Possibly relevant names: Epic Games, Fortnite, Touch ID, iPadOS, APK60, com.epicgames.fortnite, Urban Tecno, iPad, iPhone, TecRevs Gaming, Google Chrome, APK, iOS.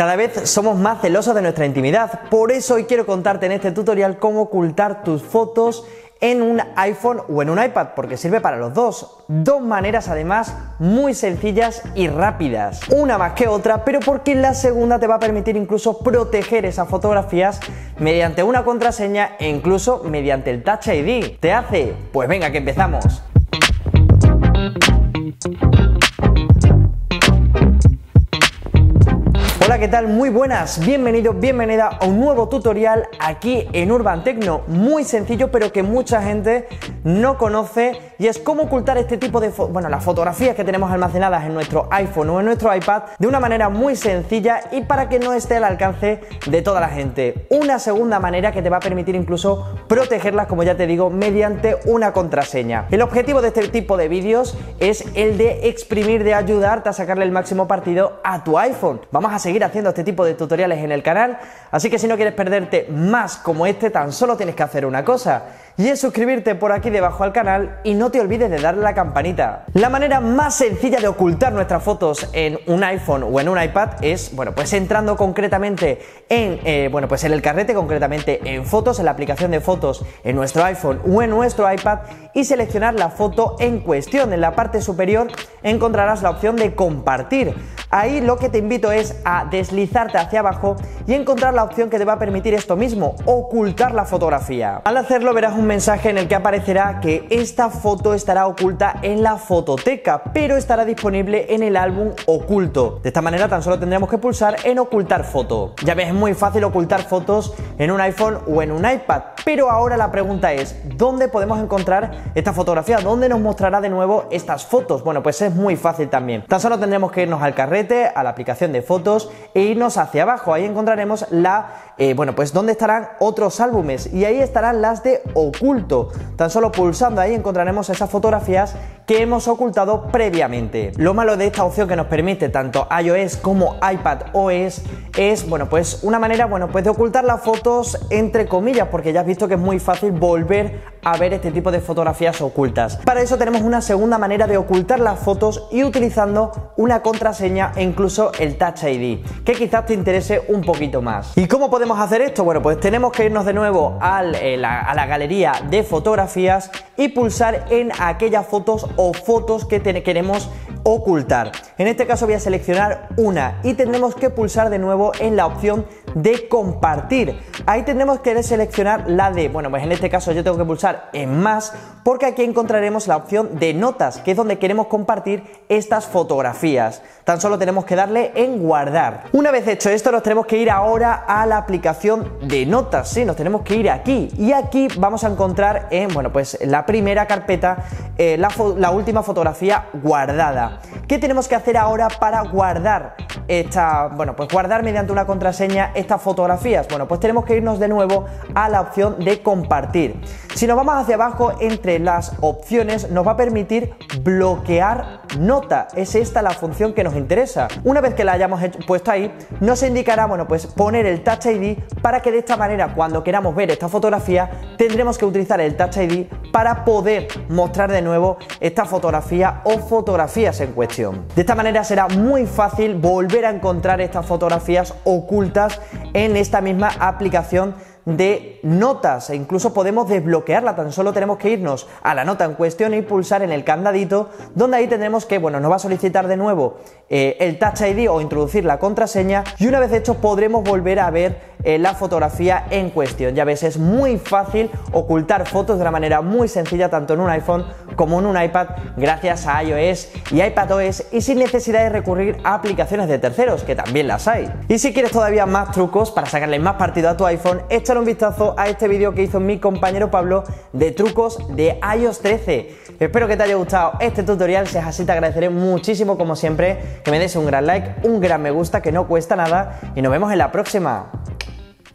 Cada vez somos más celosos de nuestra intimidad, por eso hoy quiero contarte en este tutorial cómo ocultar tus fotos en un iPhone o en un iPad, porque sirve para los dos. Dos maneras además muy sencillas y rápidas, una más que otra, pero porque la segunda te va a permitir incluso proteger esas fotografías mediante una contraseña e incluso mediante el Touch ID. ¿Te hace? Pues venga, que empezamos. Hola, ¿qué tal? Muy buenas, bienvenidos, bienvenida a un nuevo tutorial aquí en Urban Tecno, muy sencillo pero que mucha gente no conoce, y es cómo ocultar este tipo de las fotografías que tenemos almacenadas en nuestro iPhone o en nuestro iPad de una manera muy sencilla y para que no esté al alcance de toda la gente. Una segunda manera que te va a permitir incluso protegerlas, como ya te digo, mediante una contraseña. El objetivo de este tipo de vídeos es el de exprimir, de ayudarte a sacarle el máximo partido a tu iPhone. Vamos a seguir haciendo este tipo de tutoriales en el canal, así que si no quieres perderte más como este, tan solo tienes que hacer una cosa, y es suscribirte por aquí debajo al canal, y no te olvides de darle a la campanita. La manera más sencilla de ocultar nuestras fotos en un iPhone o en un iPad es, pues entrando concretamente en, en el carrete, concretamente en fotos, en la aplicación de fotos en nuestro iPhone o en nuestro iPad, y seleccionar la foto en cuestión. En la parte superior encontrarás la opción de compartir. Ahí lo que te invito es a deslizarte hacia abajo y encontrar la opción que te va a permitir esto mismo, ocultar la fotografía. Al hacerlo verás un mensaje en el que aparecerá que esta foto estará oculta en la fototeca, pero estará disponible en el álbum oculto. De esta manera tan solo tendremos que pulsar en ocultar foto. Ya ves, es muy fácil ocultar fotos en un iPhone o en un iPad, pero ahora la pregunta es, ¿dónde podemos encontrar esta fotografía? ¿Dónde nos mostrará de nuevo estas fotos? Bueno, pues es muy fácil también. Tan solo tendremos que irnos al carrete, a la aplicación de fotos, e irnos hacia abajo. Ahí encontraremos la, donde estarán otros álbumes, y ahí estarán las de oculto. Tan solo pulsando ahí encontraremos esas fotografías que hemos ocultado previamente. Lo malo de esta opción que nos permite tanto iOS como iPadOS es, una manera, de ocultar las fotos entre comillas, porque ya has visto que es muy fácil volver a ver este tipo de fotografías ocultas. Para eso tenemos una segunda manera de ocultar las fotos, y utilizando una contraseña e incluso el Touch ID, que quizás te interese un poquito más. ¿Y cómo podemos hacer esto? Bueno, pues tenemos que irnos de nuevo a la galería de fotografías y pulsar en aquellas fotos o fotos que queremos ocultar. En este caso voy a seleccionar una y tendremos que pulsar de nuevo en la opción de compartir. Ahí tendremos que seleccionar la de, en este caso yo tengo que pulsar en más, porque aquí encontraremos la opción de notas, que es donde queremos compartir estas fotografías. Tan solo tenemos que darle en guardar. Una vez hecho esto, nos tenemos que ir ahora a la aplicación de notas. Sí, nos tenemos que ir aquí, y aquí vamos a encontrar en, la primera carpeta la última fotografía guardada. ¿Qué tenemos que hacer ahora para guardar esta, guardar mediante una contraseña estas fotografías? Bueno, pues tenemos que irnos de nuevo a la opción de compartir. Si nos vamos hacia abajo, entre las opciones nos va a permitir bloquear nota. Es esta la función que nos interesa. Una vez que la hayamos puesto ahí, nos indicará, poner el Touch ID, para que de esta manera, cuando queramos ver esta fotografía, tendremos que utilizar el Touch ID para poder mostrar de nuevo esta fotografía o fotografías en cuestión. De esta manera será muy fácil volver a encontrar estas fotografías ocultas en esta misma aplicación de notas, e incluso podemos desbloquearla. Tan solo tenemos que irnos a la nota en cuestión y pulsar en el candadito, donde ahí tendremos que, nos va a solicitar de nuevo el Touch ID o introducir la contraseña, y una vez hecho podremos volver a ver la fotografía en cuestión. Ya ves, es muy fácil ocultar fotos de una manera muy sencilla, tanto en un iPhone como en un iPad, gracias a iOS y iPadOS, y sin necesidad de recurrir a aplicaciones de terceros, que también las hay. Y si quieres todavía más trucos para sacarle más partido a tu iPhone, échale un vistazo a este vídeo que hizo mi compañero Pablo de trucos de iOS 13. Espero que te haya gustado este tutorial. Si es así, te agradeceré muchísimo, como siempre, que me des un gran like, un gran me gusta, que no cuesta nada, y nos vemos en la próxima.